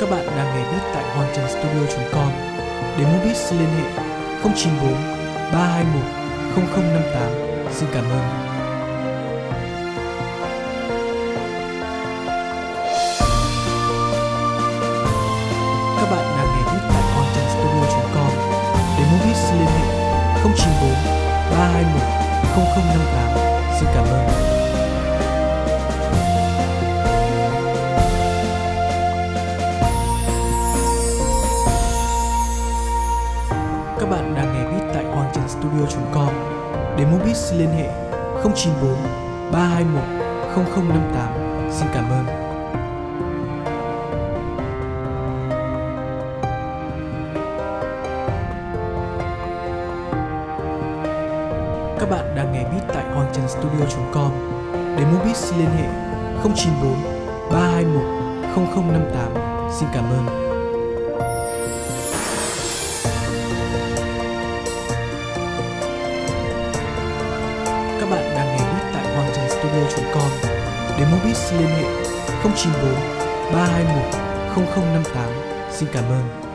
Các bạn đang nghe biết tại hoangtranstudio.com. Để mua beat liên hệ 094 321 0058. Xin cảm ơn. Các bạn đang nghe beat tại hoangtranstudio.com. Để mua beat liên hệ 094 321 0058. Xin cảm ơn. Các bạn đang nghe beat tại hoangtranstudio.com. Để mua beat liên hệ 094 321 0058. Xin cảm ơn. Các bạn đang nghe beat tại hoangtranstudio.com. Để mua beat liên hệ 094 321 0058. Xin cảm ơn. Các bạn đang nghe beat tại hoangtranstudio.com. Để mua beat liên hệ 094 321 0058. Xin cảm ơn.